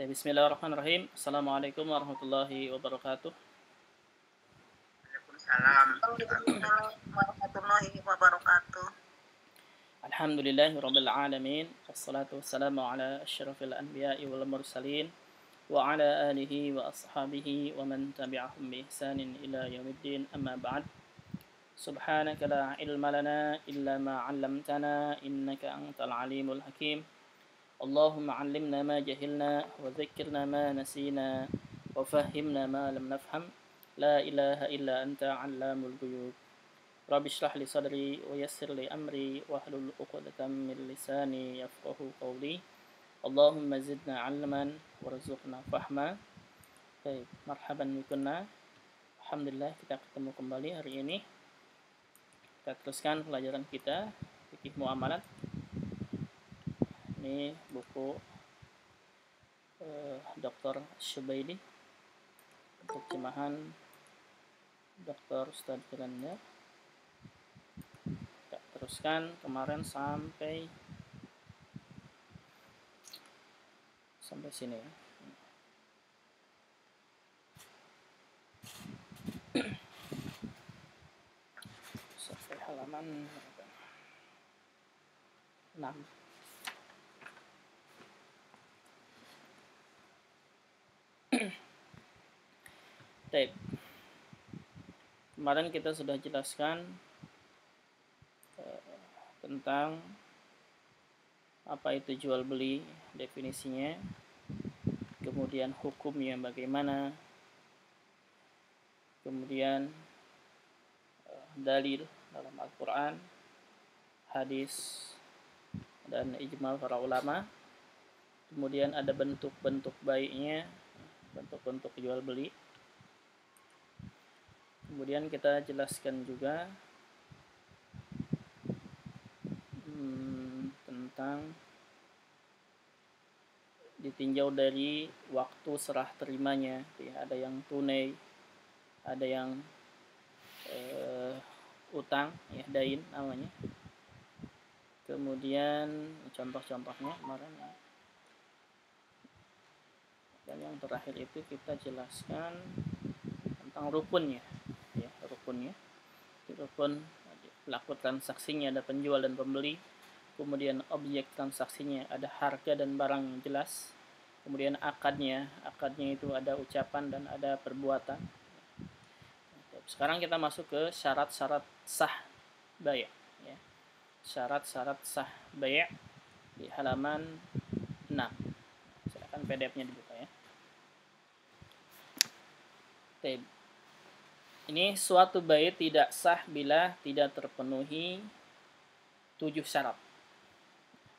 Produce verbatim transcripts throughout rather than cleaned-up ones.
Bismillahirrahmanirrahim. Assalamualaikum warahmatullahi wabarakatuh. Waalaikumsalam warahmatullahi wabarakatuh. Alhamdulillahirabbil alamin. Wassalatu wassalamu ala asyrafil anbiya'i wal mursalin wa ala alihi wa ashabihi wa man tabi'ahum bi ihsanin ila yaumiddin. Amma ba'd. Subhanaka la ilma lana illa ma 'allamtana innaka antal alimul hakim. Allahumma 'allimna ma jahilna wa dhakkirna ma nasina wa fahhimna ma lam nafham. La ilaha illa anta 'allamul ghuyub. Rabbi shrah li sadri wa yassir li amri wa hlul 'uqdatam min lisani yafqahu qawli. Allahumma zidna 'ilman warzuqna fahma. Baik, marhaban bikunna. Alhamdulillah kita ketemu kembali hari ini. Kita teruskan pelajaran kita Fikih Mu'amalat. Ini buku eh, doktor Asy-Syubaili, terjemahan doktor Ustadz Kiranda. Kita teruskan kemarin sampai sampai sini ya. Sampai halaman enam. Baik. Kemarin kita sudah jelaskan eh, tentang apa itu jual beli, definisinya, kemudian hukumnya bagaimana, kemudian eh, dalil dalam Al-Qur'an, hadis dan ijma para ulama. Kemudian ada bentuk-bentuk baiknya, bentuk-bentuk jual beli. Kemudian kita jelaskan juga hmm, tentang ditinjau dari waktu serah terimanya. Jadi ada yang tunai, ada yang eh, utang, ya dain namanya. Kemudian contoh-contohnya kemarin. Dan yang terakhir itu kita jelaskan tentang rukunnya. Ya. Rukun pelaku transaksinya ada penjual dan pembeli, kemudian objek transaksinya ada harga dan barang yang jelas, kemudian akadnya, akadnya itu ada ucapan dan ada perbuatan. Sekarang kita masuk ke syarat-syarat sah bai'a, ya. Syarat-syarat sah bai'a di halaman enam. Silakan P D F-nya dibuka ya. Tab Ini suatu bai' tidak sah bila tidak terpenuhi tujuh syarat.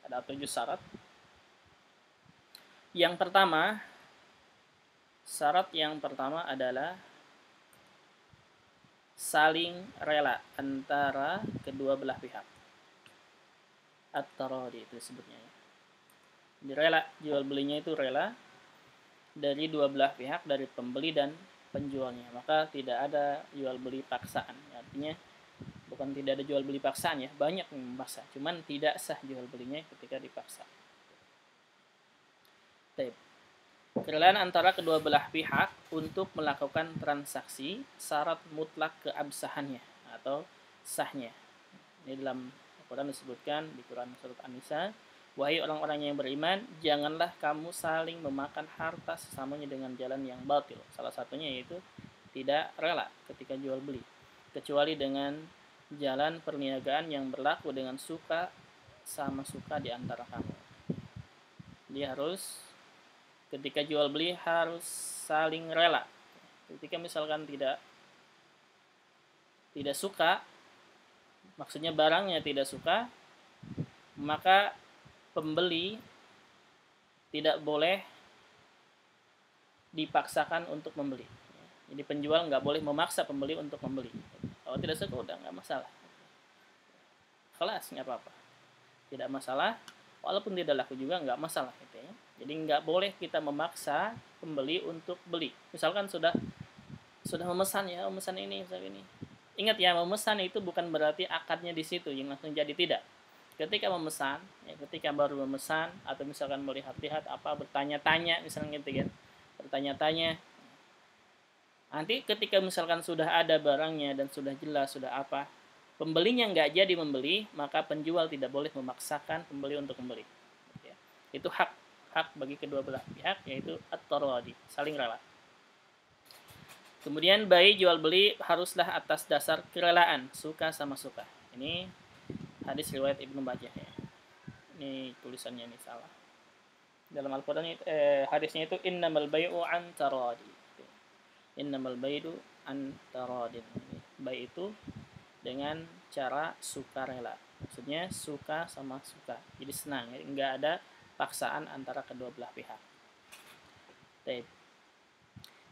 Ada tujuh syarat. Yang pertama, syarat yang pertama adalah saling rela antara kedua belah pihak. At-taradi itu disebutnya. Jadi rela, jual belinya itu rela dari dua belah pihak, dari pembeli dan penjualnya, maka tidak ada jual beli paksaan. Artinya bukan tidak ada jual beli paksaan ya, banyak yang memaksa, cuman tidak sah jual belinya ketika dipaksa. Tip. Kerelaan antara kedua belah pihak untuk melakukan transaksi syarat mutlak keabsahannya atau sahnya. Ini dalam Al-Qur'an disebutkan di Quran surat An-Nisa, wahai orang-orang yang beriman, janganlah kamu saling memakan harta sesamanya dengan jalan yang batil. Salah satunya yaitu tidak rela ketika jual beli, kecuali dengan jalan perniagaan yang berlaku dengan suka sama suka di antara kamu. Dia harus ketika jual beli harus saling rela. Ketika misalkan tidak tidak suka, maksudnya barangnya tidak suka, maka pembeli tidak boleh dipaksakan untuk membeli. Jadi penjual nggak boleh memaksa pembeli untuk membeli. Kalau tidak suka udah nggak masalah, kelas nggak apa-apa, tidak masalah. Walaupun tidak laku juga nggak masalah gitu ya. Jadi nggak boleh kita memaksa pembeli untuk beli. Misalkan sudah sudah memesan ya, memesan ini, memesan ini. Ingat ya, memesan itu bukan berarti akadnya di situ yang langsung jadi tidak. ketika memesan, ya, ketika baru memesan atau misalkan melihat-lihat apa, bertanya-tanya misalnya gitu kan, bertanya-tanya. Nanti ketika misalkan sudah ada barangnya dan sudah jelas, sudah apa, pembelinya nggak jadi membeli, maka penjual tidak boleh memaksakan pembeli untuk membeli. Ya. Itu hak hak bagi kedua belah pihak, yaitu at-taradi, saling rela. Kemudian bayi jual beli haruslah atas dasar kerelaan, suka sama suka. Ini hadis riwayat Ibnu Majah. Ya. Ini tulisannya ini salah. Dalam Al-Qur'an eh, hadisnya itu innamal bai'u an taradi. Innamal baidu an taradin. Baik itu dengan cara sukarela. Maksudnya suka sama suka. Jadi senang, nggak ada paksaan antara kedua belah pihak. Baik.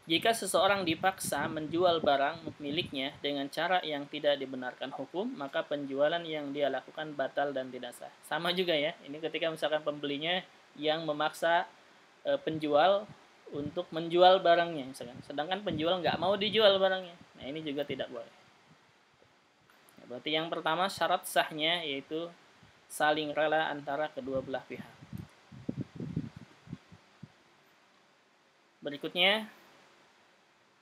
Jika seseorang dipaksa menjual barang miliknya dengan cara yang tidak dibenarkan hukum, maka penjualan yang dia lakukan batal dan tidak sah. Sama juga ya. Ini ketika misalkan pembelinya yang memaksa e, penjual untuk menjual barangnya misalkan. Sedangkan penjual nggak mau dijual barangnya. Nah, ini juga tidak boleh. Ya, berarti yang pertama syarat sahnya yaitu saling rela antara kedua belah pihak. Berikutnya,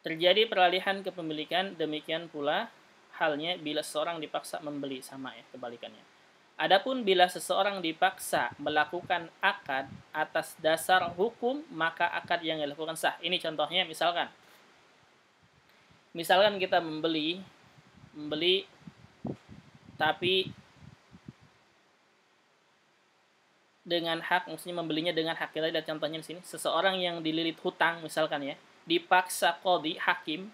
terjadi peralihan kepemilikan, demikian pula halnya bila seorang dipaksa membeli, sama ya kebalikannya. Adapun bila seseorang dipaksa melakukan akad atas dasar hukum, maka akad yang dilakukan sah. Ini contohnya misalkan. Misalkan kita membeli, membeli tapi dengan hak, maksudnya membelinya dengan hak. Kita lihat contohnya di sini, seseorang yang dililit hutang misalkan ya, dipaksa qadhi hakim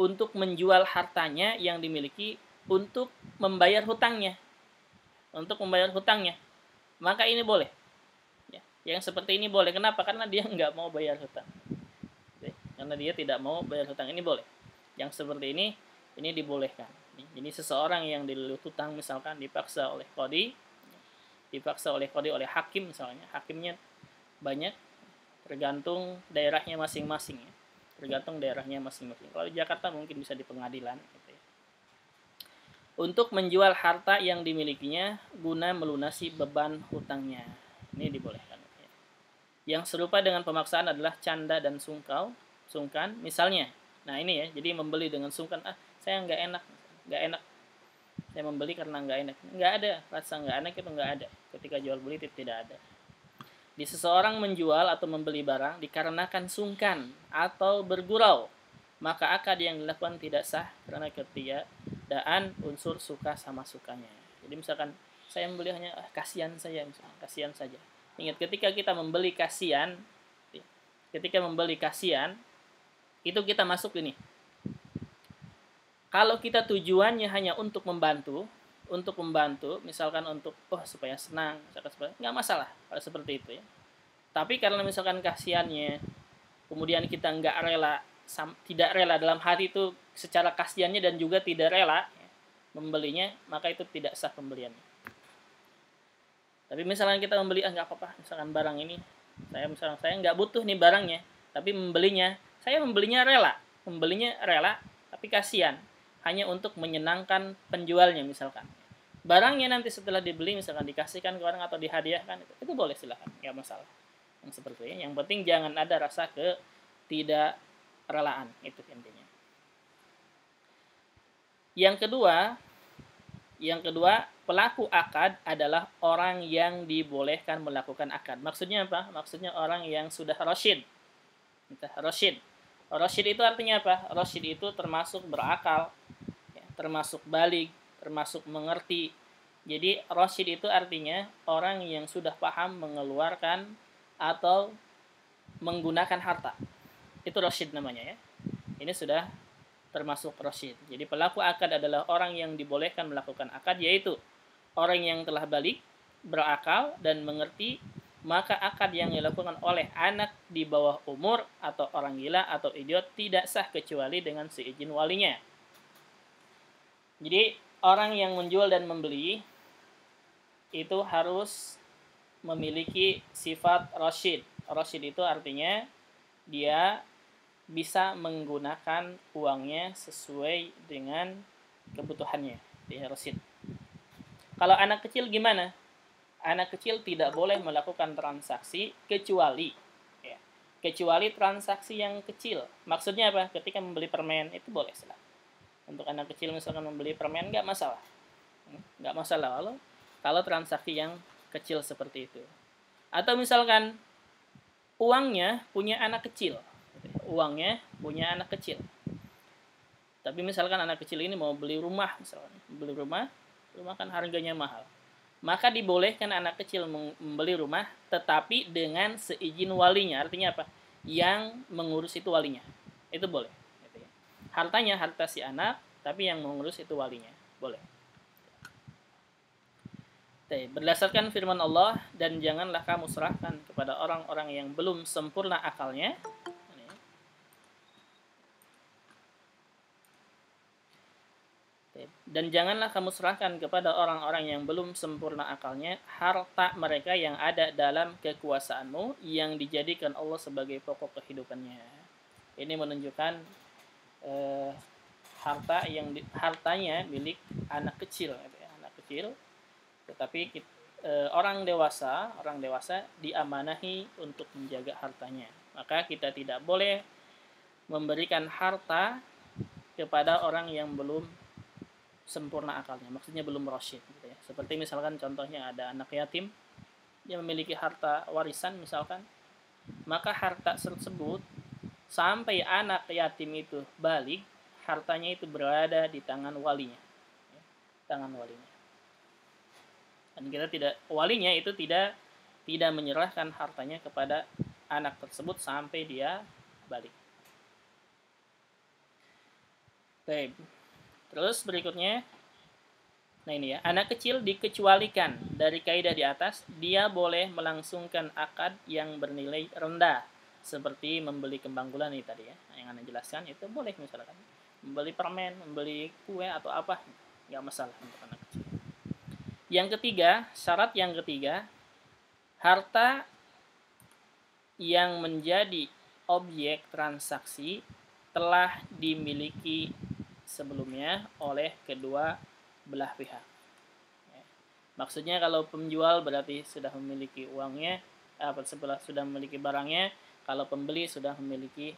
untuk menjual hartanya yang dimiliki untuk membayar hutangnya. Untuk membayar hutangnya, maka ini boleh. Ya, yang seperti ini boleh. Kenapa? Karena dia nggak mau bayar hutang. Karena dia tidak mau bayar hutang, ini boleh. Yang seperti ini, ini dibolehkan. Jadi seseorang yang dililit hutang misalkan dipaksa oleh qadhi, dipaksa oleh qadhi oleh hakim misalnya. Hakimnya banyak, tergantung daerahnya masing-masing. Ya. Tergantung daerahnya masing-masing. Kalau di Jakarta mungkin bisa di pengadilan. Gitu ya. Untuk menjual harta yang dimilikinya guna melunasi beban hutangnya. Ini dibolehkan. Yang serupa dengan pemaksaan adalah canda dan sungkau, sungkan misalnya. Nah ini ya, jadi membeli dengan sungkan. Ah, saya nggak enak, nggak enak. Saya membeli karena nggak enak. Nggak ada, rasa nggak enak itu nggak ada. Ketika jual beli itu tidak ada. Di seseorang menjual atau membeli barang dikarenakan sungkan atau bergurau, maka akad yang dilakukan tidak sah karena ketiadaan unsur suka sama sukanya. Jadi misalkan saya membeli hanya ah, kasihan saya, misalkan kasihan saja. Ingat, ketika kita membeli kasihan, ketika membeli kasihan itu kita masuk ini. Kalau kita tujuannya hanya untuk membantu, untuk membantu, misalkan untuk oh supaya senang, misalkan supaya nggak masalah kalau seperti itu ya. Tapi karena misalkan kasihannya, kemudian kita nggak rela, tidak rela dalam hati itu secara kasihannya dan juga tidak rela membelinya, maka itu tidak sah pembeliannya. Tapi misalkan kita membeli ah nggak apa-apa, misalkan barang ini saya misalkan saya nggak butuh nih barangnya, tapi membelinya, saya membelinya rela, membelinya rela, tapi kasihan hanya untuk menyenangkan penjualnya misalkan. Barangnya nanti setelah dibeli misalkan dikasihkan ke orang atau dihadiahkan, itu, itu boleh, silahkan, nggak masalah. Yang seperti ini, yang penting jangan ada rasa ke tidak relaan, itu intinya. Yang kedua, yang kedua, pelaku akad adalah orang yang dibolehkan melakukan akad. Maksudnya apa? Maksudnya orang yang sudah rasyid. Entah rasyid. Rasyid itu artinya apa? Rasyid itu termasuk berakal, ya, termasuk balig, termasuk mengerti. Jadi rasyid itu artinya orang yang sudah paham mengeluarkan atau menggunakan harta. Itu rasyid namanya ya. Ini sudah termasuk rasyid. Jadi pelaku akad adalah orang yang dibolehkan melakukan akad, yaitu orang yang telah balig, berakal dan mengerti, maka akad yang dilakukan oleh anak di bawah umur atau orang gila atau idiot tidak sah kecuali dengan seizin walinya. Jadi orang yang menjual dan membeli itu harus memiliki sifat rasyid. Rasyid itu artinya dia bisa menggunakan uangnya sesuai dengan kebutuhannya. Dia rasid. Kalau anak kecil gimana? anak kecil tidak boleh melakukan transaksi kecuali ya, kecuali transaksi yang kecil. Maksudnya apa? Ketika membeli permen itu boleh, silah. Untuk anak kecil misalkan membeli permen nggak masalah, nggak masalah kalau kalau transaksi yang kecil seperti itu. Atau misalkan uangnya punya anak kecil, uangnya punya anak kecil. Tapi misalkan anak kecil ini mau beli rumah, misalkan beli rumah, rumah kan harganya mahal. Maka dibolehkan anak kecil membeli rumah, tetapi dengan seizin walinya. Artinya apa? Yang mengurus itu walinya. Itu boleh. Hartanya harta si anak, tapi yang mengurus itu walinya. Boleh. Berdasarkan firman Allah, dan janganlah kamu serahkan kepada orang-orang yang belum sempurna akalnya. Dan janganlah kamu serahkan kepada orang-orang yang belum sempurna akalnya harta mereka yang ada dalam kekuasaanmu, yang dijadikan Allah sebagai pokok kehidupannya. Ini menunjukkan eh, harta yang di, hartanya milik anak kecil, anak kecil. Tetapi eh, orang dewasa, orang dewasa diamanahi untuk menjaga hartanya. Maka kita tidak boleh memberikan harta kepada orang yang belum sempurna akalnya, maksudnya belum rasyid gitu ya. Seperti misalkan contohnya ada anak yatim, dia memiliki harta warisan misalkan, maka harta tersebut sampai anak yatim itu balik, hartanya itu berada di tangan walinya, ya, tangan walinya. Dan kita tidak, walinya itu tidak tidak menyerahkan hartanya kepada anak tersebut sampai dia balik. Baik. Terus berikutnya, nah ini ya, anak kecil dikecualikan dari kaidah di atas, dia boleh melangsungkan akad yang bernilai rendah, seperti membeli kembang gulani tadi ya, yang Anda jelaskan itu boleh misalkan, membeli permen, membeli kue atau apa, nggak masalah untuk anak kecil. Yang ketiga, syarat yang ketiga, harta yang menjadi objek transaksi telah dimiliki sebelumnya oleh kedua belah pihak. Ya. Maksudnya kalau penjual berarti sudah memiliki uangnya, apa eh, sebelah sudah memiliki barangnya, kalau pembeli sudah memiliki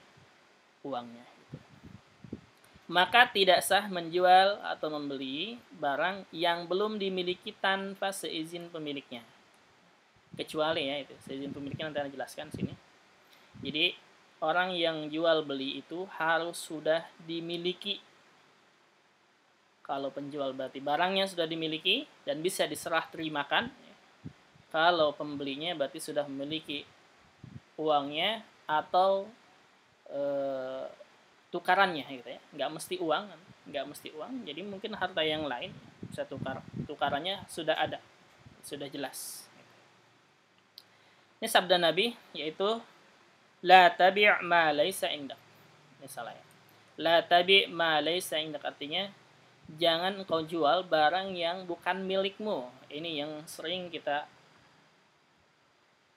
uangnya. Gitu. Maka tidak sah menjual atau membeli barang yang belum dimiliki tanpa seizin pemiliknya. Kecuali ya itu seizin pemiliknya nanti Anda jelaskan sini. Jadi orang yang jual beli itu harus sudah dimiliki. Kalau penjual berarti barangnya sudah dimiliki dan bisa diserah terimakan. Kalau pembelinya berarti sudah memiliki uangnya atau e, tukarannya gitu ya. Nggak mesti uang, nggak mesti uang. Jadi mungkin harta yang lain bisa tukar. Tukarannya sudah ada, sudah jelas. Ini sabda Nabi yaitu la tabi' ma laysa indak. Ini salah ya. La tabi' ma laysa indak artinya jangan kau jual barang yang bukan milikmu. Ini yang sering kita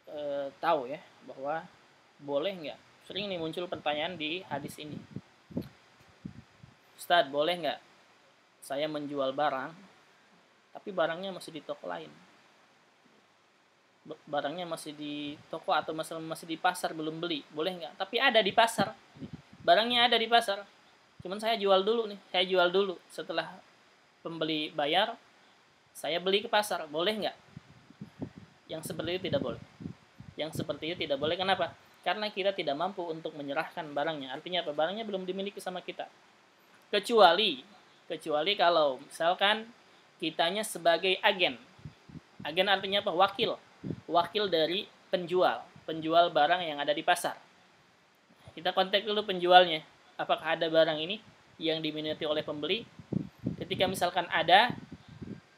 e, tahu ya, bahwa boleh nggak? Sering nih muncul pertanyaan di hadis ini. Ustadz, boleh nggak saya menjual barang, tapi barangnya masih di toko lain? Barangnya masih di toko atau masih di pasar, belum beli. Boleh nggak? Tapi ada di pasar. Barangnya ada di pasar. Cuman saya jual dulu nih, saya jual dulu. Setelah pembeli bayar, saya beli ke pasar. Boleh nggak? Yang seperti itu tidak boleh. Yang seperti itu tidak boleh. Kenapa? Karena kita tidak mampu untuk menyerahkan barangnya. Artinya apa? Barangnya belum dimiliki sama kita. Kecuali, kecuali kalau misalkan kitanya sebagai agen. Agen artinya apa? Wakil. Wakil dari penjual. Penjual barang yang ada di pasar. Kita kontak dulu penjualnya. Apakah ada barang ini yang diminati oleh pembeli? Ketika misalkan ada,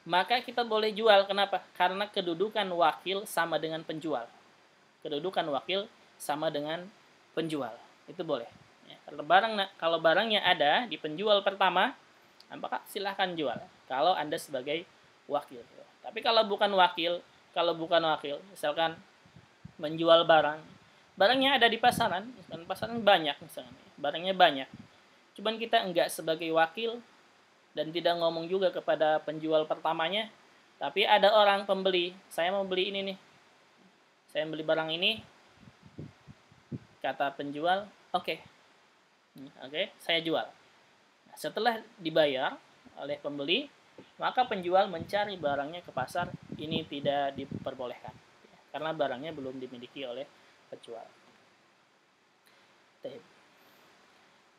maka kita boleh jual. Kenapa? Karena kedudukan wakil sama dengan penjual. Kedudukan wakil sama dengan penjual. Itu boleh. Ya, kalau barang, kalau barangnya ada di penjual pertama, maka silahkan jual. Kalau Anda sebagai wakil. Tapi kalau bukan wakil, kalau bukan wakil, misalkan menjual barang, barangnya ada di pasaran, misalkan pasaran banyak misalkan. Barangnya banyak, cuman kita enggak sebagai wakil dan tidak ngomong juga kepada penjual pertamanya, Tapi ada orang pembeli, saya mau beli ini nih. Saya beli barang ini. Kata penjual, oke. Oke, saya jual. Nah, setelah dibayar oleh pembeli, maka penjual mencari barangnya ke pasar. Ini tidak diperbolehkan, karena barangnya belum dimiliki oleh penjual.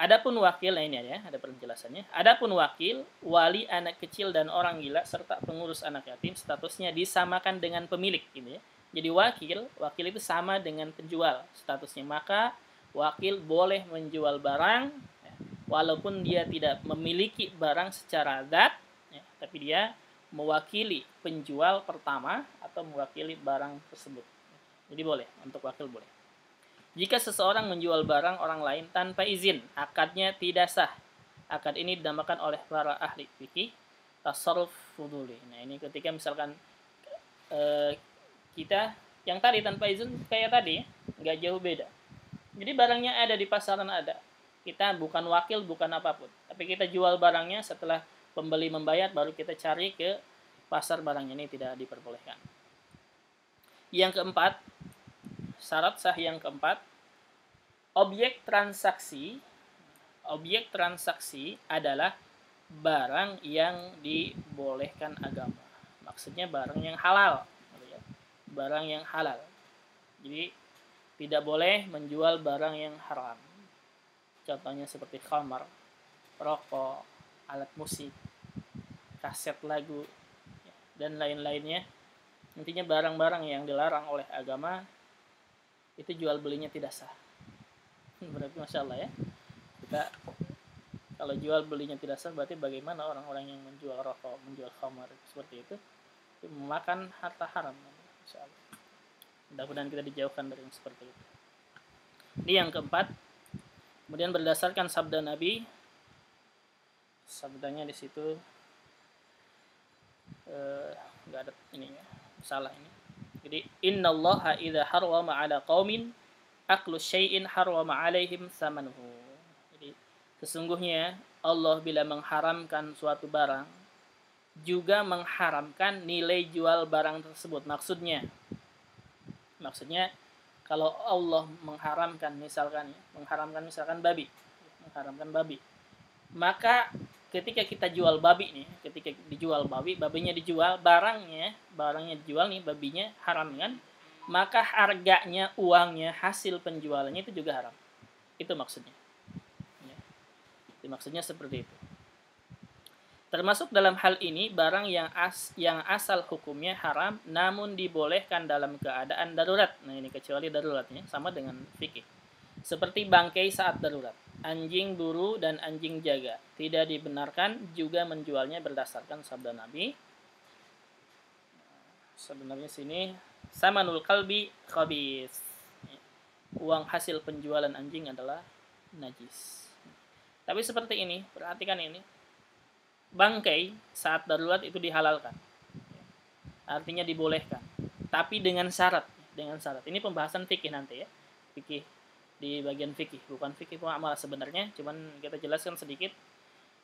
Adapun wakil, nah ini ya, ada penjelasannya. Adapun wakil, wali anak kecil dan orang gila serta pengurus anak yatim statusnya disamakan dengan pemilik, ini ya. Jadi wakil, wakil itu sama dengan penjual statusnya. Maka wakil boleh menjual barang, ya, walaupun dia tidak memiliki barang secara zat, ya, tapi dia mewakili penjual pertama atau mewakili barang tersebut. Jadi boleh, untuk wakil boleh. Jika seseorang menjual barang orang lain tanpa izin, akadnya tidak sah. Akad ini dinamakan oleh para ahli fikih tasarruf fuduli. Nah, ini ketika misalkan e, kita yang tadi tanpa izin kayak tadi, nggak jauh beda. Jadi barangnya ada di pasaran ada. Kita bukan wakil, bukan apapun. Tapi kita jual barangnya setelah pembeli membayar, baru kita cari ke pasar barangnya, ini tidak diperbolehkan. Yang keempat, syarat sah yang keempat, objek transaksi. Objek transaksi adalah barang yang dibolehkan agama. Maksudnya barang yang halal. Barang yang halal. Jadi tidak boleh menjual barang yang haram. Contohnya seperti khamar, rokok, alat musik, kaset lagu, dan lain-lainnya. Intinya barang-barang yang dilarang oleh agama, itu jual belinya tidak sah. Berarti masya Allah ya, kita kalau jual belinya tidak sah, berarti bagaimana orang-orang yang menjual rokok, menjual khamar seperti itu, itu memakan harta haram. Masya Allah. Mudah-mudahan kita dijauhkan dari yang seperti itu. Ini yang keempat. Kemudian berdasarkan sabda Nabi, sabdanya di situ nggak eh, ada ininya, salah ini. Jadi innallaha idza harwama 'ala qaumin aklu syai'in harwama 'alaihim samanuhu. Jadi sesungguhnya Allah bila mengharamkan suatu barang juga mengharamkan nilai jual barang tersebut. Maksudnya maksudnya kalau Allah mengharamkan misalkan mengharamkan misalkan babi, mengharamkan babi. Maka ketika kita jual babi nih, ketika dijual babi, babinya dijual, barangnya, barangnya dijual nih, babinya haram kan? Maka harganya, uangnya, hasil penjualannya itu juga haram. Itu maksudnya. Ya. Itu maksudnya seperti itu. Termasuk dalam hal ini barang yang as, yang asal hukumnya haram, namun dibolehkan dalam keadaan darurat. Nah ini kecuali daruratnya sama dengan fikih. Seperti bangkai saat darurat. Anjing buru dan anjing jaga tidak dibenarkan juga menjualnya berdasarkan sabda Nabi. Sebenarnya sini samanul kalbi khabis. Uang hasil penjualan anjing adalah najis. Tapi seperti ini, perhatikan ini. Bangkai saat darurat itu dihalalkan. Artinya dibolehkan. Tapi dengan syarat, dengan syarat. Ini pembahasan fikih nanti ya. Fikih di bagian fikih, bukan fikih mu'amalah sebenarnya, cuman kita jelaskan sedikit.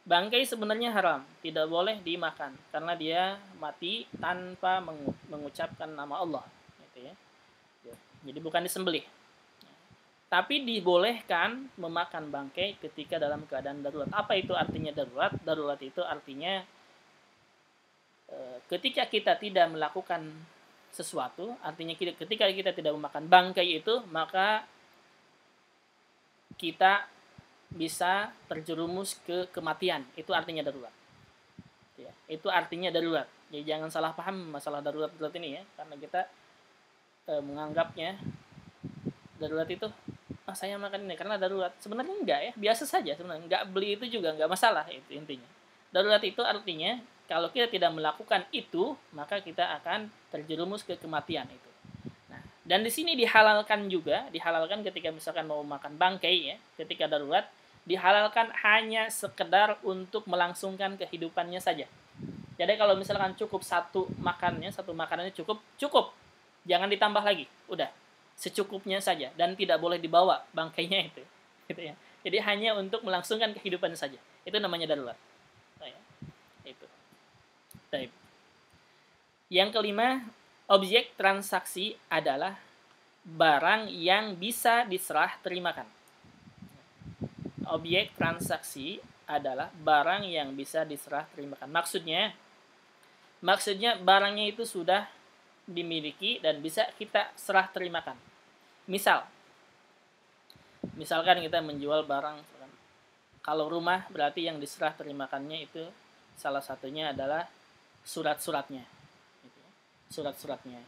Bangkai sebenarnya haram, tidak boleh dimakan karena dia mati tanpa mengucapkan nama Allah, gitu ya. Jadi bukan disembelih. Tapi dibolehkan memakan bangkai ketika dalam keadaan darurat. Apa itu artinya darurat? Darurat itu artinya e, ketika kita tidak melakukan sesuatu, artinya ketika kita tidak memakan bangkai itu, maka kita bisa terjerumus ke kematian. Itu artinya darurat. Ya, itu artinya darurat. Jadi jangan salah paham masalah darurat-darurat ini ya. Karena kita e, menganggapnya darurat itu, ah oh, saya makan ini karena darurat. Sebenarnya enggak ya, biasa saja sebenarnya. Enggak beli itu juga enggak masalah itu intinya. Darurat itu artinya kalau kita tidak melakukan itu, maka kita akan terjerumus ke kematian itu. Dan di sini dihalalkan juga, dihalalkan ketika misalkan mau makan bangkai ya, ketika darurat, dihalalkan hanya sekedar untuk melangsungkan kehidupannya saja. Jadi kalau misalkan cukup satu makannya, satu makanannya cukup, cukup. Jangan ditambah lagi, udah. Secukupnya saja, dan tidak boleh dibawa bangkainya itu. Gitu ya. Jadi hanya untuk melangsungkan kehidupan saja. Itu namanya darurat. Nah, ya. Itu. Baik. Yang kelima, objek transaksi adalah barang yang bisa diserah terimakan. Objek transaksi adalah barang yang bisa diserah terimakan. Maksudnya, maksudnya barangnya itu sudah dimiliki dan bisa kita serah terimakan. Misal, misalkan kita menjual barang. Kalau rumah, berarti yang diserah terimakannya itu salah satunya adalah surat-suratnya. Surat-suratnya.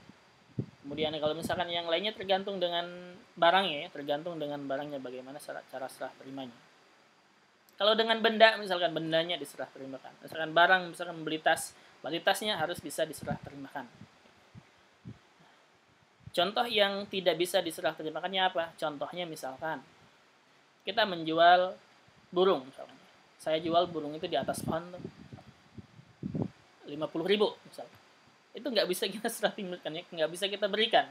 Kemudian kalau misalkan yang lainnya tergantung dengan barangnya, tergantung dengan barangnya bagaimana cara serah terimanya. Kalau dengan benda, misalkan bendanya diserah terimakan. Misalkan barang, misalkan membeli tas, berarti tasnya harus bisa diserah terimakan. Contoh yang tidak bisa diserah terimakannya apa? Contohnya misalkan kita menjual burung, misalkan. Saya jual burung itu di atas pohon lima puluh ribu misalkan. Itu nggak bisa kita serah terimakan, nggak bisa kita berikan.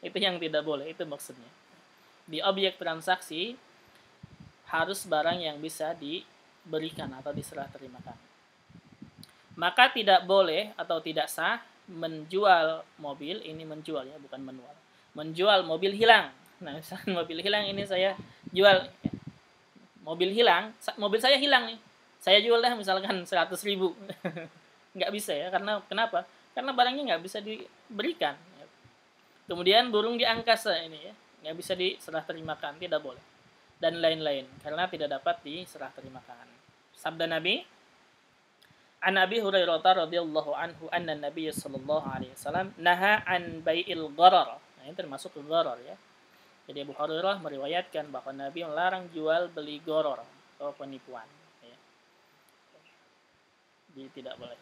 Itu yang tidak boleh, itu maksudnya. Di objek transaksi harus barang yang bisa diberikan atau diserah terimakan. Maka tidak boleh atau tidak sah menjual mobil, ini menjualnya bukan manual. Menjual mobil hilang. Nah, misalkan mobil hilang ini saya jual. Mobil hilang, mobil saya hilang nih. Saya jual dah misalkan seratus ribu. Nggak bisa ya, karena kenapa? Karena barangnya nggak bisa diberikan. Kemudian burung di angkasa ini ya, nggak bisa diserah terimakan, tidak boleh. Dan lain-lain, karena tidak dapat diserah terimakan. Sabda Nabi, An Abi Hurairah radhiyallahu anhu anna Nabiy sallallahu alaihi wasallam naha an bai'il gharar. Nah, ini termasuk gharar ya. Jadi Abu Hurairah meriwayatkan bahwa Nabi melarang jual beli gharar atau penipuan ya. Jadi tidak boleh.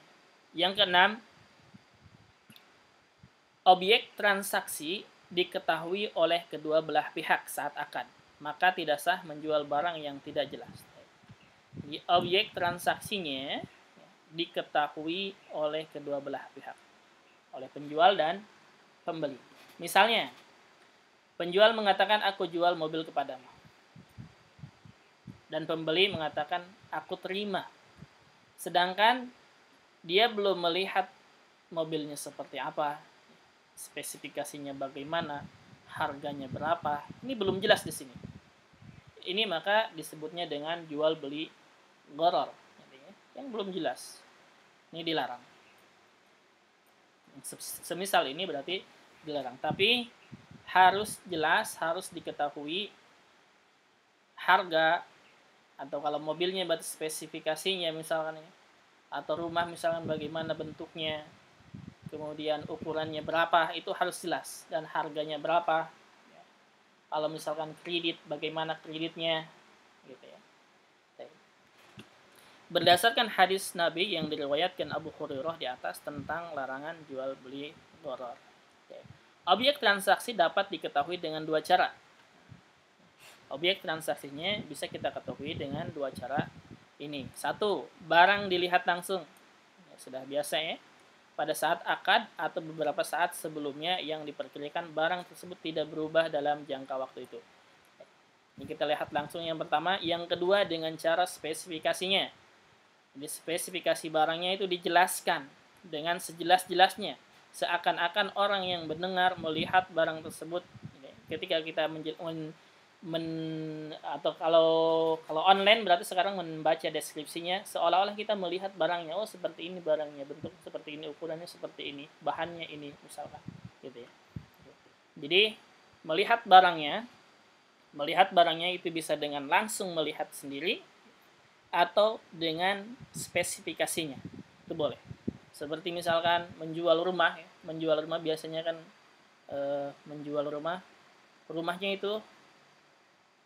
Yang keenam, objek transaksi diketahui oleh kedua belah pihak saat akad, maka tidak sah menjual barang yang tidak jelas. Jadi objek transaksinya diketahui oleh kedua belah pihak, oleh penjual dan pembeli. Misalnya, penjual mengatakan aku jual mobil kepadamu, dan pembeli mengatakan aku terima. Sedangkan dia belum melihat mobilnya seperti apa, spesifikasinya bagaimana, harganya berapa, ini belum jelas di sini. Ini maka disebutnya dengan jual beli gharar, yang belum jelas. Ini dilarang. Semisal ini berarti dilarang, tapi harus jelas, harus diketahui harga, atau kalau mobilnya berarti spesifikasinya misalkan, atau rumah misalkan bagaimana bentuknya, kemudian ukurannya berapa, itu harus jelas. Dan harganya berapa. Kalau misalkan kredit, bagaimana kreditnya, gitu ya. Berdasarkan hadis Nabi yang diriwayatkan Abu Hurairah di atas tentang larangan jual beli gharar, objek transaksi dapat diketahui dengan dua cara. Objek transaksinya bisa kita ketahui dengan dua cara ini. Satu, barang dilihat langsung. Sudah biasa ya. Pada saat akad atau beberapa saat sebelumnya yang diperkirakan barang tersebut tidak berubah dalam jangka waktu itu. Ini kita lihat langsung yang pertama. Yang kedua dengan cara spesifikasinya. Jadi spesifikasi barangnya itu dijelaskan dengan sejelas-jelasnya. Seakan-akan orang yang mendengar melihat barang tersebut. Ketika kita menjel, men, men, atau kalau kalau online berarti sekarang membaca deskripsinya, seolah-olah kita melihat barangnya, oh seperti ini barangnya, bentuk seperti ini, ukurannya seperti ini, bahannya ini misalkan, gitu ya. Jadi melihat barangnya, melihat barangnya itu bisa dengan langsung melihat sendiri atau dengan spesifikasinya, itu boleh. Seperti misalkan menjual rumah, menjual rumah biasanya kan e, menjual rumah, rumahnya itu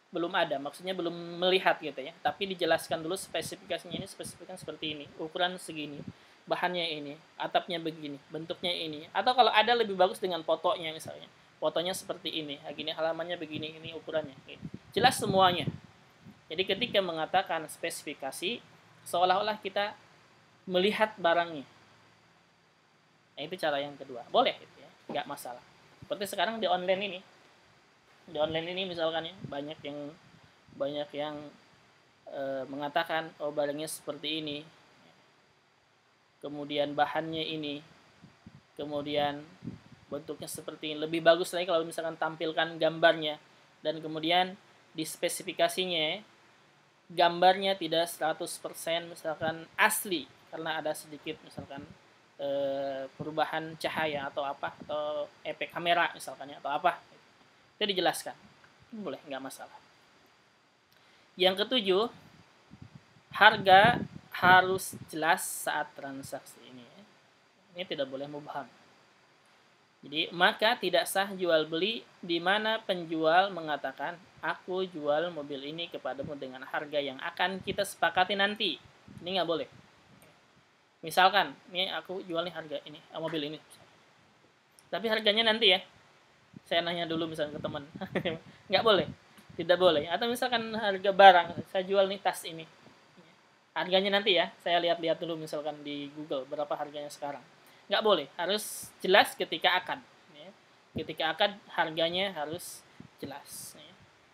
belum ada, maksudnya belum melihat gitu ya, tapi dijelaskan dulu spesifikasinya, ini spesifikasinya seperti ini, ukuran segini, bahannya ini, atapnya begini, bentuknya ini, atau kalau ada lebih bagus dengan fotonya misalnya, fotonya seperti ini, gini halamannya begini, ini ukurannya, gini. Jelas semuanya. Jadi ketika mengatakan spesifikasi, seolah-olah kita melihat barangnya. Nah, itu cara yang kedua, boleh gitu ya, nggak masalah. Seperti sekarang di online ini. Di online ini misalkan ya, banyak yang banyak yang e, mengatakan oh barangnya seperti ini, kemudian bahannya ini, kemudian bentuknya seperti ini. Lebih bagus lagi kalau misalkan tampilkan gambarnya, dan kemudian di spesifikasinya gambarnya tidak seratus persen misalkan asli, karena ada sedikit misalkan e, perubahan cahaya atau apa, atau efek kamera misalkan, atau apa, itu dijelaskan, boleh, nggak masalah. Yang ketujuh, harga harus jelas saat transaksi ini. Ini tidak boleh mubham. Jadi, maka tidak sah jual beli di mana penjual mengatakan, aku jual mobil ini kepadamu dengan harga yang akan kita sepakati nanti. Ini nggak boleh. Misalkan, ini aku jual nih harga ini, mobil ini. Tapi harganya nanti ya. Saya nanya dulu misalkan ke teman. Nggak boleh. Tidak boleh. Atau misalkan harga barang, saya jual nih tas ini. Harganya nanti ya, saya lihat-lihat dulu misalkan di Google berapa harganya sekarang. Nggak boleh, harus jelas ketika akad. Ketika akad harganya harus jelas.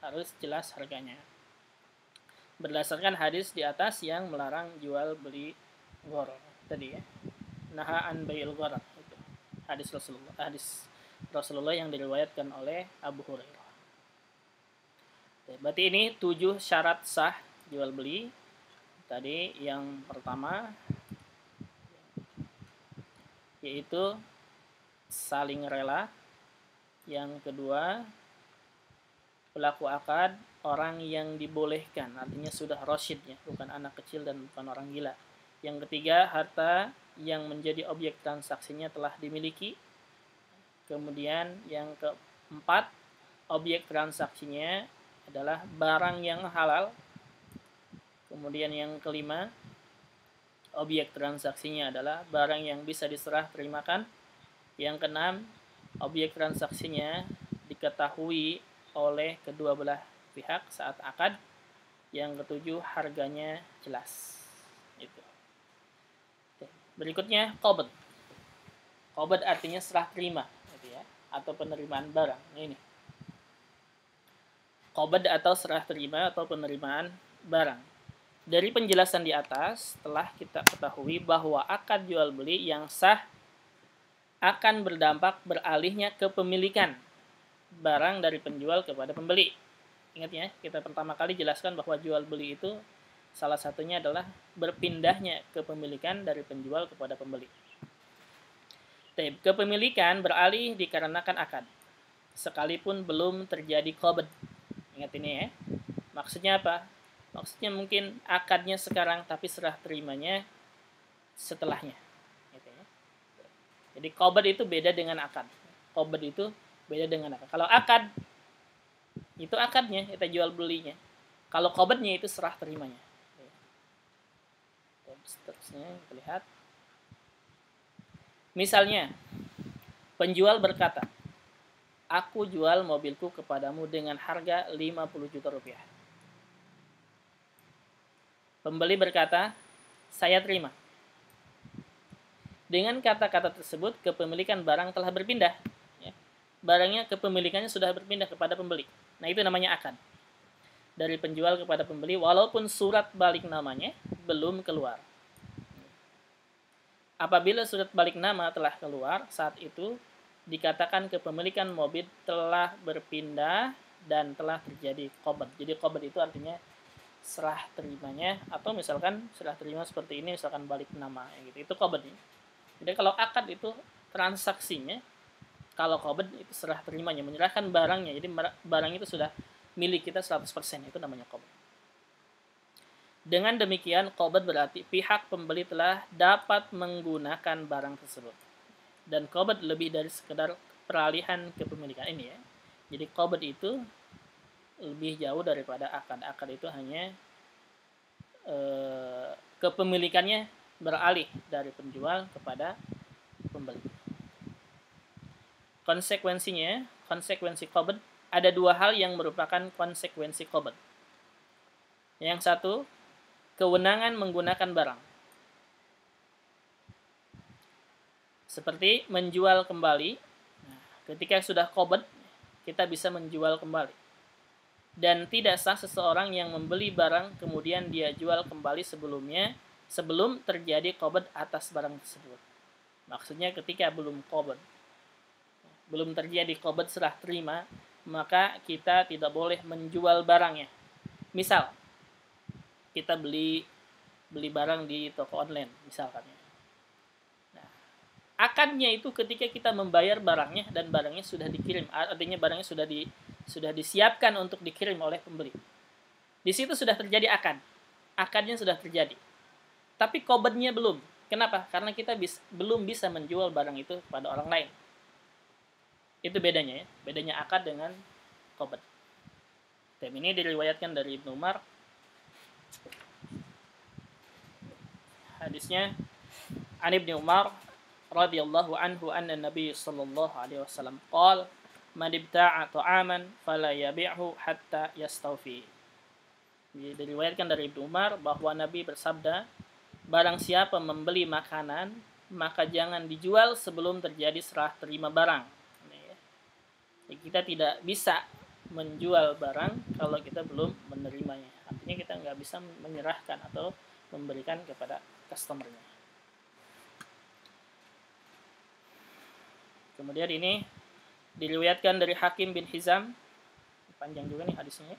Harus jelas harganya. Berdasarkan hadis di atas yang melarang jual beli gharar tadi ya. Naha an bai'il gharar. Hadis Rasulullah, hadis Rasulullah yang diriwayatkan oleh Abu Hurairah. Berarti ini tujuh syarat sah jual beli. Tadi yang pertama yaitu saling rela, yang kedua pelaku akad orang yang dibolehkan, artinya sudah rasyidnya, bukan anak kecil dan bukan orang gila. Yang ketiga, harta yang menjadi objek transaksinya telah dimiliki. Kemudian yang keempat, objek transaksinya adalah barang yang halal. Kemudian yang kelima, objek transaksinya adalah barang yang bisa diserah terimakan. Yang keenam, objek transaksinya diketahui oleh kedua belah pihak saat akad. Yang ketujuh, harganya jelas. Itu. Berikutnya, qabd. Qabd artinya serah terima, gitu ya, atau penerimaan barang. Ini qabd atau serah terima atau penerimaan barang. Dari penjelasan di atas, telah kita ketahui bahwa akad jual-beli yang sah akan berdampak beralihnya kepemilikan barang dari penjual kepada pembeli. Ingat ya, kita pertama kali jelaskan bahwa jual-beli itu salah satunya adalah berpindahnya kepemilikan dari penjual kepada pembeli. Kepemilikan beralih dikarenakan akad, sekalipun belum terjadi qabd. Ingat ini ya, maksudnya apa? Maksudnya mungkin akadnya sekarang, tapi serah terimanya setelahnya. Jadi qabd itu beda dengan akad. Qabd itu beda dengan akad. Kalau akad, itu akadnya, kita jual belinya. Kalau qabdnya itu serah terimanya. Seterusnya kita lihat. Misalnya, penjual berkata, aku jual mobilku kepadamu dengan harga lima puluh juta rupiah. Pembeli berkata, saya terima. Dengan kata-kata tersebut, kepemilikan barang telah berpindah. Barangnya, kepemilikannya sudah berpindah kepada pembeli. Nah, itu namanya akad. Dari penjual kepada pembeli, walaupun surat balik namanya belum keluar. Apabila surat balik nama telah keluar, saat itu dikatakan kepemilikan mobil telah berpindah dan telah terjadi qabd. Jadi, qabd itu artinya serah terimanya, atau misalkan serah terima seperti ini, misalkan balik nama gitu, itu qabd. Jadi kalau akad itu transaksinya, kalau qabd itu serah terimanya, menyerahkan barangnya. Jadi barang itu sudah milik kita seratus persen, itu namanya qabd. Dengan demikian qabd berarti pihak pembeli telah dapat menggunakan barang tersebut. Dan qabd lebih dari sekedar peralihan kepemilikan ini ya. Jadi qabd itu lebih jauh daripada akad. Akad itu hanya e, kepemilikannya beralih dari penjual kepada pembeli. Konsekuensinya, konsekuensi qabd, ada dua hal yang merupakan konsekuensi qabd. Yang satu, kewenangan menggunakan barang. Seperti menjual kembali. Nah, ketika sudah qabd, kita bisa menjual kembali. Dan tidak sah seseorang yang membeli barang kemudian dia jual kembali sebelumnya sebelum terjadi qabd atas barang tersebut. Maksudnya ketika belum qabd, belum terjadi qabd serah terima, maka kita tidak boleh menjual barangnya. Misal, kita beli beli barang di toko online, misalkan. Nah, akadnya itu ketika kita membayar barangnya dan barangnya sudah dikirim, artinya barangnya sudah di sudah disiapkan untuk dikirim oleh pembeli. Di situ sudah terjadi akad, akadnya sudah terjadi. Tapi qabdnya belum. Kenapa? Karena kita bis, belum bisa menjual barang itu kepada orang lain. Itu bedanya ya, bedanya akad dengan qabd. Dan ini diriwayatkan dari Ibnu Umar. Hadisnya An Ibnu Umar radhiyallahu anhu anna Nabi sallallahu alaihi wasallam qala man ibta'a ta'aman fala yabi'hu hatta yastawfi. Diriwayatkan dari Ibnu Umar bahwa Nabi bersabda, barang siapa membeli makanan maka jangan dijual sebelum terjadi serah terima barang. Jadi kita tidak bisa menjual barang kalau kita belum menerimanya. Artinya kita nggak bisa menyerahkan atau memberikan kepada customernya. Kemudian ini diriwayatkan dari Hakim bin Hizam, panjang juga nih hadisnya.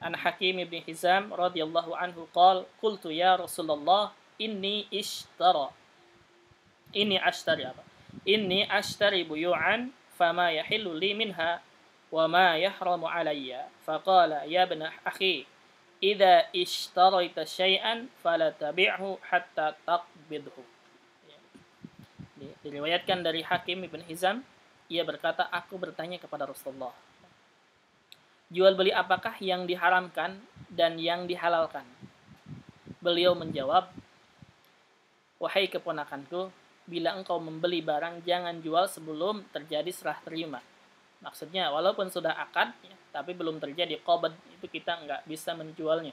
An Hakim bin Hizam radhiyallahu anhu qala qultu ya Rasulullah inni ishtara inni ashtari apa? Inni ashtari buyu'an fama yahillu li minha wa ma yahramu alayya faqala ya ibn akhi idza ishtaraita syai'an fala tabi'hu hatta taqbidhu. Diriwayatkan dari Hakim bin Hizam, ia berkata, aku bertanya kepada Rasulullah, jual beli apakah yang diharamkan dan yang dihalalkan? Beliau menjawab, wahai keponakanku, bila engkau membeli barang jangan jual sebelum terjadi serah terima. Maksudnya walaupun sudah akad ya, tapi belum terjadi qabd, itu kita nggak bisa menjualnya.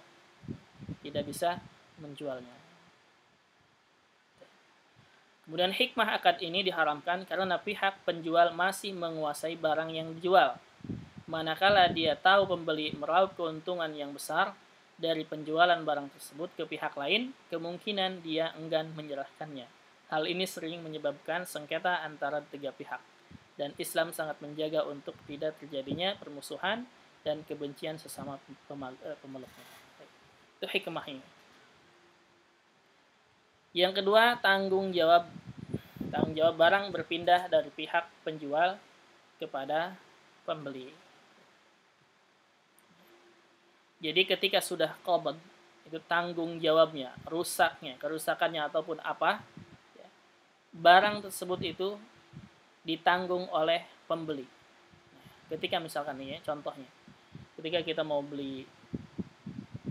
Tidak bisa menjualnya. Kemudian hikmah akad ini diharamkan karena pihak penjual masih menguasai barang yang dijual. Manakala dia tahu pembeli meraup keuntungan yang besar dari penjualan barang tersebut ke pihak lain, kemungkinan dia enggan menyerahkannya. Hal ini sering menyebabkan sengketa antara tiga pihak. Dan Islam sangat menjaga untuk tidak terjadinya permusuhan dan kebencian sesama pemeluknya. Itu hikmahnya. Yang kedua, tanggung jawab. Tanggung jawab barang berpindah dari pihak penjual kepada pembeli. Jadi ketika sudah qabd, itu tanggung jawabnya, rusaknya, kerusakannya ataupun apa, barang tersebut itu ditanggung oleh pembeli. Ketika misalkan ini ya, contohnya, ketika kita mau beli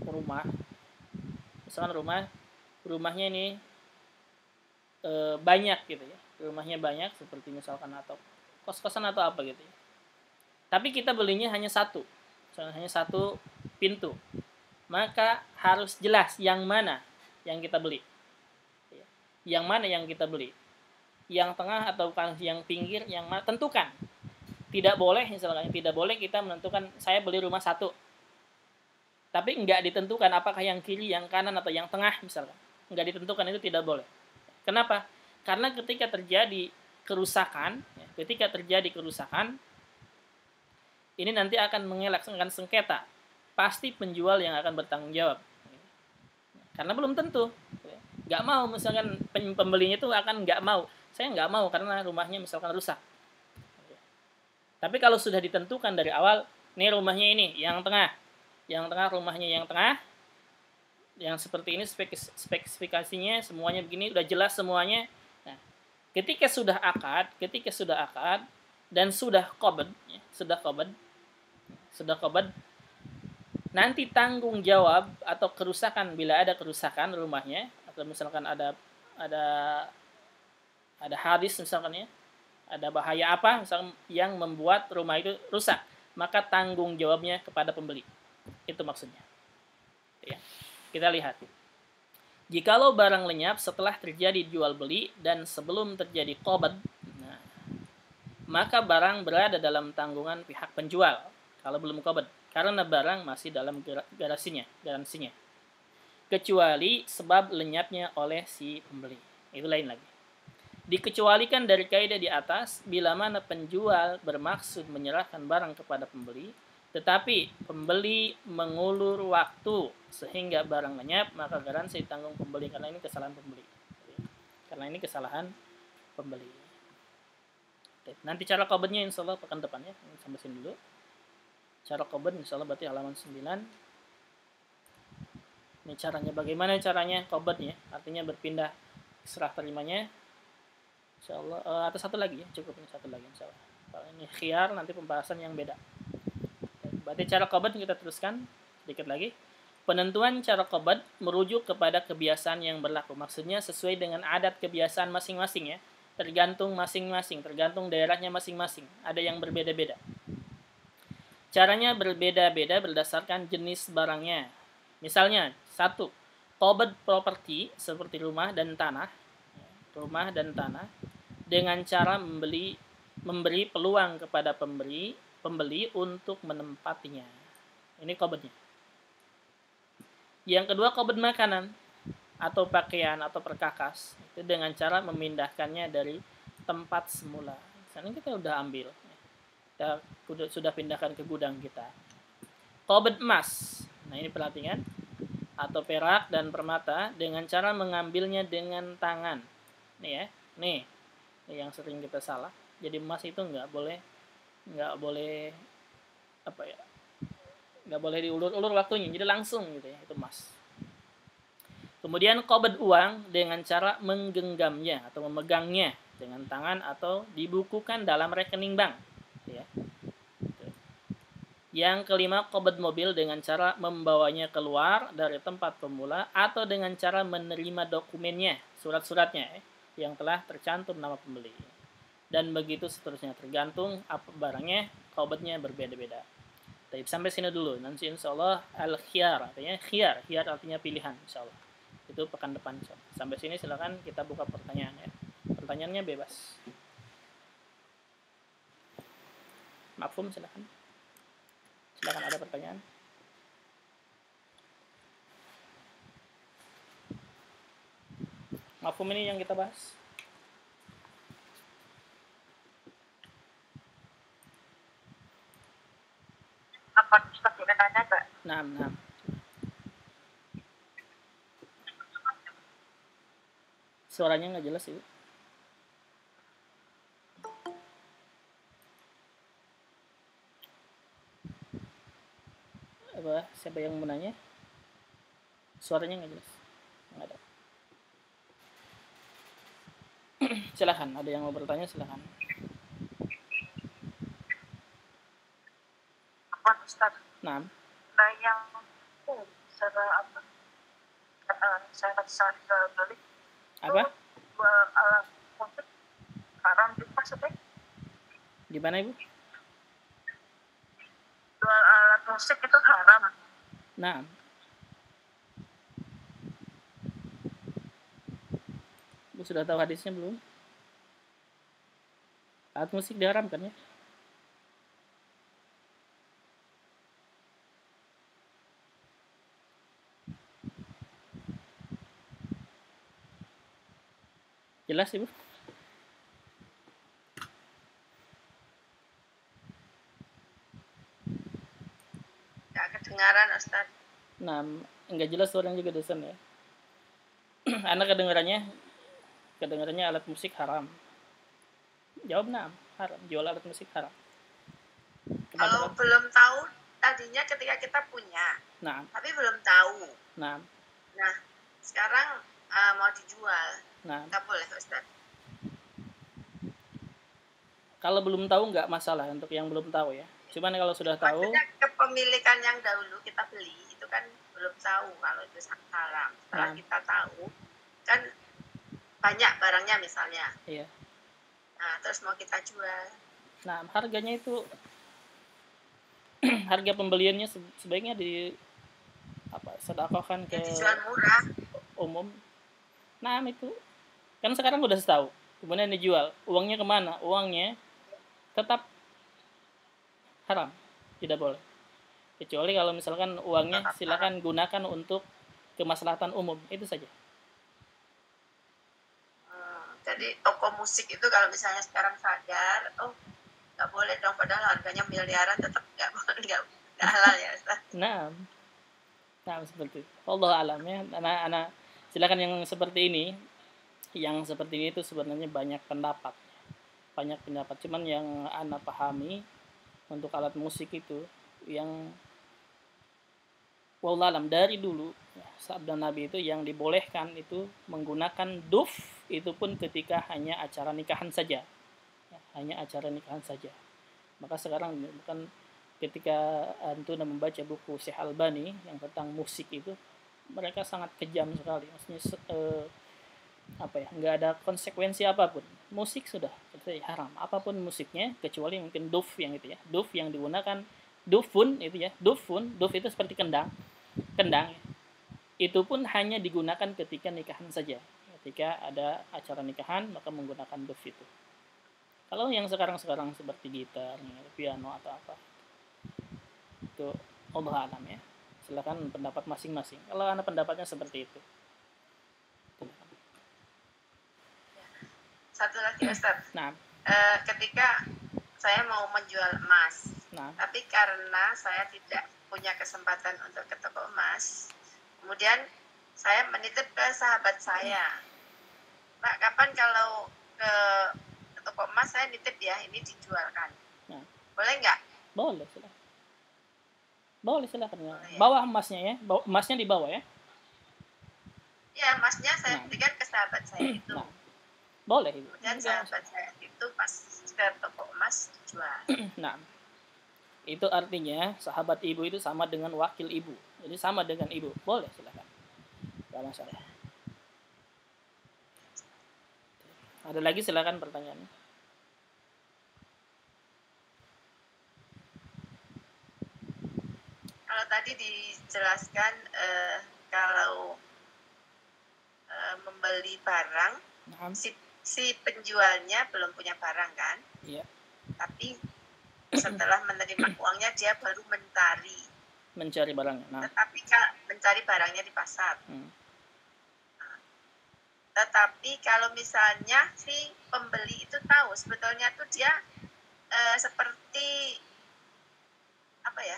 rumah, misalkan rumah, rumahnya ini e, banyak gitu ya, rumahnya banyak seperti misalkan atau kos-kosan atau apa gitu ya. Tapi kita belinya hanya satu, misalkan hanya satu pintu, maka harus jelas yang mana yang kita beli, yang mana yang kita beli. Yang tengah atau yang pinggir, yang mana, tentukan. Tidak boleh, misalnya tidak boleh kita menentukan saya beli rumah satu tapi nggak ditentukan apakah yang kiri, yang kanan, atau yang tengah misalnya. Nggak ditentukan, itu tidak boleh. Kenapa? Karena ketika terjadi kerusakan, ketika terjadi kerusakan ini nanti akan mengelak, akan sengketa. Pasti penjual yang akan bertanggung jawab. Karena belum tentu, nggak mau misalkan pembelinya itu akan nggak mau, saya nggak mau karena rumahnya misalkan rusak. Tapi kalau sudah ditentukan dari awal, nih rumahnya ini, yang tengah, yang tengah rumahnya yang tengah, yang seperti ini spesifikasinya, semuanya begini, udah jelas semuanya. Nah, ketika sudah akad, ketika sudah akad dan sudah qabd, ya, sudah qabd, sudah qabd, nanti tanggung jawab atau kerusakan, bila ada kerusakan rumahnya, atau misalkan ada ada ada hadis misalkan ya, ada bahaya apa misalkan yang membuat rumah itu rusak, maka tanggung jawabnya kepada pembeli. Itu maksudnya ya. Kita lihat, jikalau barang lenyap setelah terjadi jual beli dan sebelum terjadi qabd, nah, maka barang berada dalam tanggungan pihak penjual kalau belum qabd, karena barang masih dalam garasinya garansinya, kecuali sebab lenyapnya oleh si pembeli. Itu lain lagi. Dikecualikan dari kaidah di atas bila mana penjual bermaksud menyerahkan barang kepada pembeli, tetapi pembeli mengulur waktu sehingga barang lenyap, maka garansi ditanggung pembeli karena ini kesalahan pembeli. Karena ini kesalahan pembeli. Nanti cara qobadnya insya Allah pekan depannya, sampai sini dulu. Cara qobad insya Allah berarti halaman sembilan. Ini caranya, bagaimana caranya qobadnya? Artinya berpindah serah terimanya. Insya Allah uh, atau satu lagi ya, cukup ini satu lagi insya Allah. Kalau ini khiyar nanti pembahasan yang beda. Berarti cara qobad kita teruskan sedikit lagi. Penentuan cara qobad merujuk kepada kebiasaan yang berlaku. Maksudnya sesuai dengan adat kebiasaan masing-masing ya. Tergantung masing-masing, tergantung daerahnya masing-masing. Ada yang berbeda-beda. Caranya berbeda-beda berdasarkan jenis barangnya. Misalnya, satu, qobad properti seperti rumah dan tanah. Rumah dan tanah. Dengan cara membeli, memberi peluang kepada pemberi, pembeli untuk menempatinya. Ini qobadnya. Yang kedua qobad makanan atau pakaian atau perkakas, itu dengan cara memindahkannya dari tempat semula. Misalnya kita udah ambil, kita sudah pindahkan ke gudang kita. Qobad emas, nah ini perhatian, atau perak dan permata dengan cara mengambilnya dengan tangan. Nih ya, nih, nih yang sering kita salah. Jadi emas itu nggak boleh, nggak boleh apa ya, nggak boleh diulur-ulur waktunya. Jadi langsung gitu ya, itu emas. Kemudian qobad uang dengan cara menggenggamnya atau memegangnya dengan tangan atau dibukukan dalam rekening bank. Ya. Yang kelima qobad mobil dengan cara membawanya keluar dari tempat pemula atau dengan cara menerima dokumennya, surat-suratnya yang telah tercantum nama pembeli. Dan begitu seterusnya, tergantung apa barangnya, qobadnya berbeda-beda. Tapi sampai sini dulu. Nanti insya Allah al-khiyar artinya khiyar, khiyar artinya pilihan insya Allah. Itu pekan depan. Sampai sini silakan kita buka pertanyaan ya. Pertanyaannya bebas. Mafhum, silakan. Silakan ada pertanyaan. Mafhum ini yang kita bahas. Apa Ustaz boleh tanya, Pak? Nah, nah. Suaranya nggak jelas, Ibu. Apa? Siapa yang mau nanya? Suaranya nggak jelas. Nggak ada. Silahkan, ada yang mau bertanya, silahkan. Apa, Ustaz? Nah. Nah, yang itu, secara apa? Saya rasa balik. Apa? Di mana, Ibu? Jual alat musik itu haram. Nah. Ibu sudah tahu hadisnya belum? Alat musik diharamkan ya? Jelas, Ibu? Nggak kedengaran, Ustaz. Nah, nggak jelas suaranya juga dosen ya. Anak kedengarannya, kedengarannya alat musik haram. Jawab, nah, haram. Jual alat musik haram. Kalau oh, belum tahu, tadinya ketika kita punya. Nah. Tapi belum tahu. Nah. Nah, sekarang uh, mau dijual. Nah, nggak boleh, Ustaz. Kalau belum tahu nggak masalah untuk yang belum tahu ya. Cuman kalau sudah tahu. Maksudnya kepemilikan yang dahulu kita beli itu kan belum tahu kalau itu haram. Setelah nah. kita tahu kan banyak barangnya misalnya. Iya. Nah, terus mau kita jual. Nah, harganya itu harga pembeliannya sebaiknya di apa? Sedekahkan ke dijual murah umum. Nah, itu. Kan sekarang udah setahu, kemudian dijual, uangnya kemana? Uangnya tetap haram, tidak boleh. Kecuali kalau misalkan uangnya silakan gunakan untuk kemaslahatan umum, itu saja. Jadi toko musik itu kalau misalnya sekarang sadar, oh nggak boleh dong, padahal harganya miliaran, tetap nggak nggak halal ya Ustaz. Nah, nah seperti itu. Wallahu alam ya, anak-anak. Silakan yang seperti ini, yang seperti ini itu sebenarnya banyak pendapat, banyak pendapat. Cuman yang anak pahami untuk alat musik itu yang wallahu alam dari dulu. Sabda Nabi itu yang dibolehkan itu menggunakan duf, itu pun ketika hanya acara nikahan saja, hanya acara nikahan saja. Maka sekarang bukan ketika antum membaca buku Syekh Albani yang tentang musik itu, mereka sangat kejam sekali. Maksudnya eh, apa ya? Nggak ada konsekuensi apapun. Musik sudah haram. Apapun musiknya, kecuali mungkin duf yang itu ya, duf yang digunakan, dufun itu ya, dufun, duf itu seperti kendang, kendang. Itu pun hanya digunakan ketika nikahan saja. Ketika ada acara nikahan, maka menggunakan duf itu. Kalau yang sekarang-sekarang seperti gitar, piano atau apa, itu Allah alam ya. Silakan pendapat masing-masing. Kalau anak pendapatnya seperti itu. Satu lagi Ustaz. Nah. E, ketika saya mau menjual emas, nah. Tapi karena saya tidak punya kesempatan untuk ke toko emas, kemudian saya menitip ke sahabat saya, Pak, kapan kalau ke toko emas saya nitip ya, ini dijualkan, nah. Boleh nggak? Boleh, silakan. Boleh, silakan. Boleh, ya. Bawa emasnya ya, bawa, emasnya dibawa ya? Ya, emasnya saya berikan nah. ke sahabat saya itu. Nah. Boleh. Kemudian sahabat saya itu pas ke toko emas dijual. Nah, itu artinya sahabat ibu itu sama dengan wakil ibu. Jadi sama dengan ibu. Boleh, silakan. Tidak masalah. Ada lagi silakan pertanyaannya. Kalau tadi dijelaskan eh, kalau eh, membeli barang, nah. si, si penjualnya belum punya barang kan? Iya. Tapi setelah menerima uangnya dia baru mentari. Mencari barangnya. Nah. Tetapi mencari barangnya di pasar. Hmm. Nah. Tetapi kalau misalnya si pembeli itu tahu sebetulnya tuh dia e, seperti apa ya,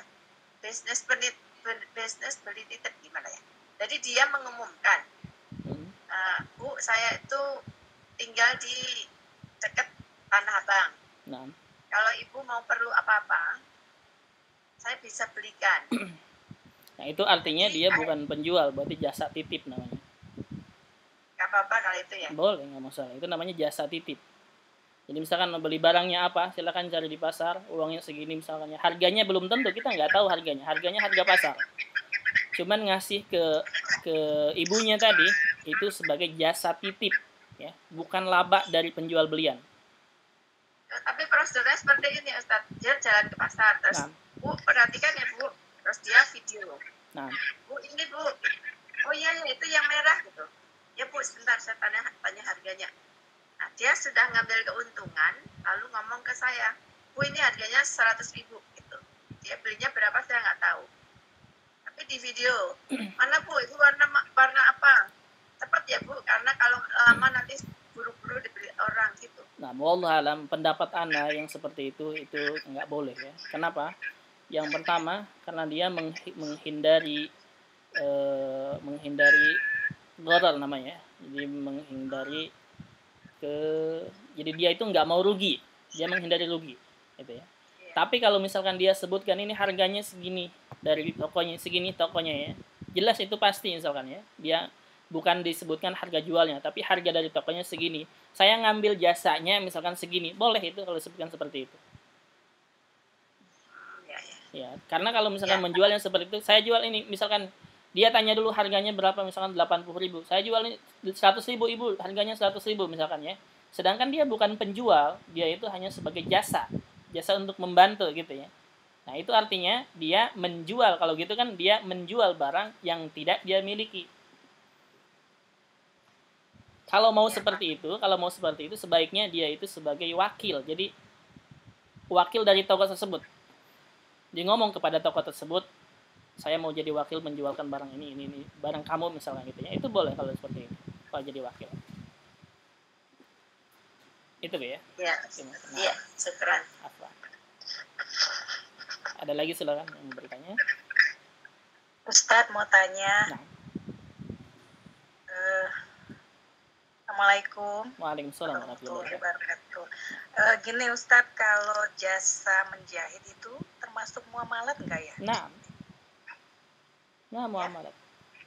bisnis penit bisnis beli titip gimana ya. Jadi dia mengumumkan, hmm. e, Bu, saya itu tinggal di dekat Tanah Abang. Nah. Kalau ibu mau perlu apa-apa, saya bisa belikan. Nah itu artinya jadi, dia ada, bukan penjual, berarti jasa titip namanya. Gak apa-apa kalau itu ya? Boleh, gak masalah. Itu namanya jasa titip. Jadi misalkan membeli barangnya apa, silakan cari di pasar, uangnya segini misalkan. Harganya belum tentu, kita nggak tahu harganya. Harganya harga pasar. Cuman ngasih ke ke ibunya tadi, itu sebagai jasa titip. Ya, bukan laba dari penjual belian. Tapi prosedurnya seperti ini Ustaz. Dia jalan ke pasar, terus... Nah. Bu, perhatikan ya Bu, terus dia video. Nah. Bu, ini Bu, oh iya ya, itu yang merah gitu. Ya Bu, sebentar saya tanya, tanya harganya. Nah, dia sudah ngambil keuntungan, lalu ngomong ke saya, Bu ini harganya seratus ribu gitu. Dia belinya berapa saya nggak tahu. Tapi di video, mana Bu, itu warna warna apa? Tepat ya Bu, karena kalau lama nanti buru-buru dibeli orang gitu. Nah, wallah alam, pendapat Anda yang seperti itu, itu nggak boleh ya. Kenapa? Yang pertama, karena dia menghindari eh, menghindari gharar namanya. Jadi menghindari ke jadi dia itu nggak mau rugi. Dia menghindari rugi gitu ya. Tapi kalau misalkan dia sebutkan ini harganya segini dari tokonya segini tokonya ya. Jelas itu pasti misalkan ya. Dia bukan disebutkan harga jualnya, tapi harga dari tokonya segini. Saya ngambil jasanya misalkan segini. Boleh itu kalau disebutkan seperti itu. Ya, karena kalau misalkan ya. Menjual yang seperti itu, saya jual ini, misalkan dia tanya dulu harganya berapa, misalkan delapan puluh ribu, saya jual ini seratus ribu ibu, harganya seratus ribu misalkan ya. Sedangkan dia bukan penjual, dia itu hanya sebagai jasa, jasa untuk membantu gitu ya. Nah itu artinya dia menjual, kalau gitu kan dia menjual barang yang tidak dia miliki. Kalau mau ya. seperti itu, kalau mau seperti itu sebaiknya dia itu sebagai wakil, jadi wakil dari toko tersebut. Dia ngomong kepada toko tersebut, saya mau jadi wakil menjualkan barang ini, ini, ini, barang kamu misalnya gitu ya. Itu boleh kalau seperti itu, kalau jadi wakil. Itu Bu ya? Iya. Iya, syukran. Apa? Ada lagi silakan yang bertanya. Ustadz mau tanya. Nah. Uh, Assalamualaikum. Waalaikumsalam warahmatullahi wabarakatuh. Uh, gini Ustadz, kalau jasa menjahit itu termasuk muamalat enggak ya? Nah. Nah, muamalat. Ya?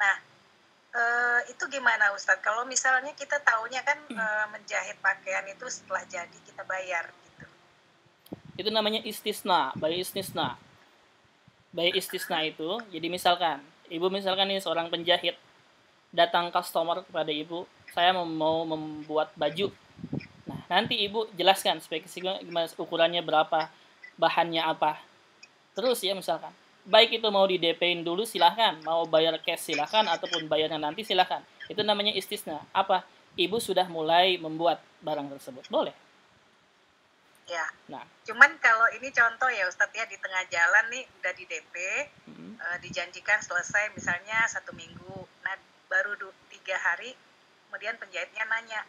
Nah, Uh, itu gimana Ustadz? Kalau misalnya kita taunya kan uh, menjahit pakaian itu setelah jadi kita bayar gitu. Itu namanya istisna, bayar istisna. Bayar istisna itu, jadi misalkan, ibu misalkan nih seorang penjahit, datang customer kepada ibu, saya mau membuat baju. Nah, nanti ibu jelaskan spesifiknya gimana, ukurannya berapa, bahannya apa. Terus ya misalkan. Baik itu mau di D P-in dulu silahkan, mau bayar cash silahkan, ataupun bayarnya nanti silahkan. Itu namanya istisna. Apa? Ibu sudah mulai membuat barang tersebut. Boleh? Ya. Nah. Cuman kalau ini contoh ya Ustadz ya, di tengah jalan nih udah di D P, hmm. e, dijanjikan selesai misalnya satu minggu. Nah baru du- tiga hari, kemudian penjahitnya nanya,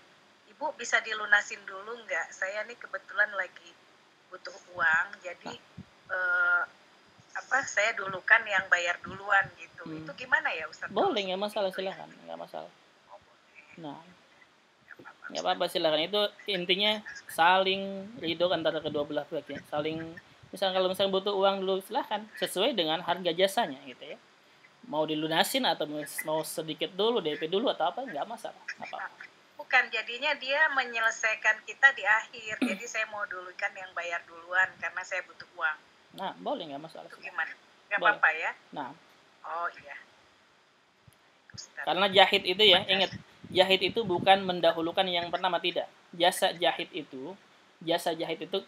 Ibu bisa dilunasin dulu nggak? Saya nih kebetulan lagi butuh uang, jadi... Nah. E, apa saya dulu kan yang bayar duluan gitu. Hmm. Itu gimana ya Ustaz? Boleh, nggak masalah, silakan, nggak masalah. Nah, nggak apa-apa, silakan. Itu intinya saling ridho antara kedua belah pihak, saling misalnya kalau misalnya butuh uang dulu silakan, sesuai dengan harga jasanya gitu ya. Mau dilunasin atau mau sedikit dulu D P dulu atau apa, nggak masalah, apa-apa. Bukan, jadinya dia menyelesaikan kita di akhir. Jadi saya mau dulu kan yang bayar duluan karena saya butuh uang. Nah, boleh nggak masalah? Itu gimana? Nggak apa-apa ya? Nah. Oh, iya. Ustaz. Karena jahit itu ya, ingat. Jahit itu bukan mendahulukan yang pertama, tidak. Jasa jahit itu, jasa jahit itu,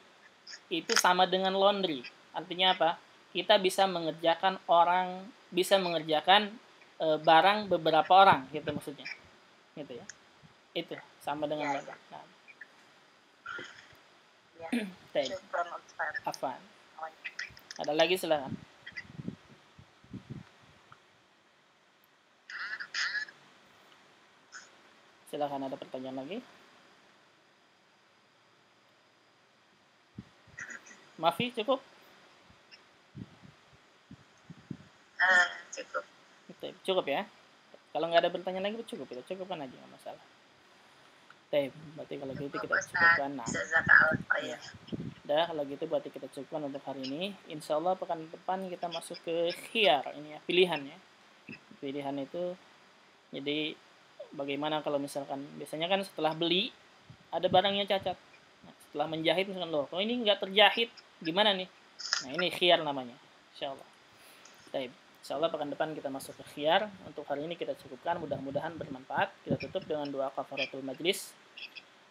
itu sama dengan laundry. Artinya apa? Kita bisa mengerjakan orang, bisa mengerjakan e, barang beberapa orang, gitu maksudnya. Gitu ya. Itu, sama dengan ya, laundry. Nah. Ya. Syukron, Ustaz. Apaan? Ada lagi silakan. Silakan, ada pertanyaan lagi? Mafi cukup? Uh, cukup. Cukup ya. Kalau nggak ada pertanyaan lagi cukup itu, cukupkan aja nggak masalah. Baik, berarti kalau gitu kita cukupkan. Nah. Ya. Dah, kalau gitu berarti kita cukupkan untuk hari ini. Insya Allah pekan depan kita masuk ke khiyar, ini ya, pilihan ya. Pilihan itu, jadi bagaimana kalau misalkan, biasanya kan setelah beli, ada barangnya cacat. Nah, setelah menjahit misalkan, loh, kalau ini nggak terjahit, gimana nih? Nah, ini khiyar namanya, insya Allah. Baik, insya Allah pekan depan kita masuk ke khiyar. Untuk hari ini kita cukupkan, mudah-mudahan bermanfaat. Kita tutup dengan doa kafaratul majlis.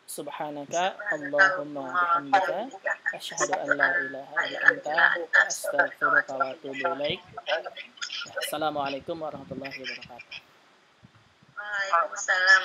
Subhanaka Allahumma wa bihamdika asyhadu an la ilaha illa anta astaghfiruka wa atubu ilaik. Assalamualaikum warahmatullahi wabarakatuh. Waalaikumsalam.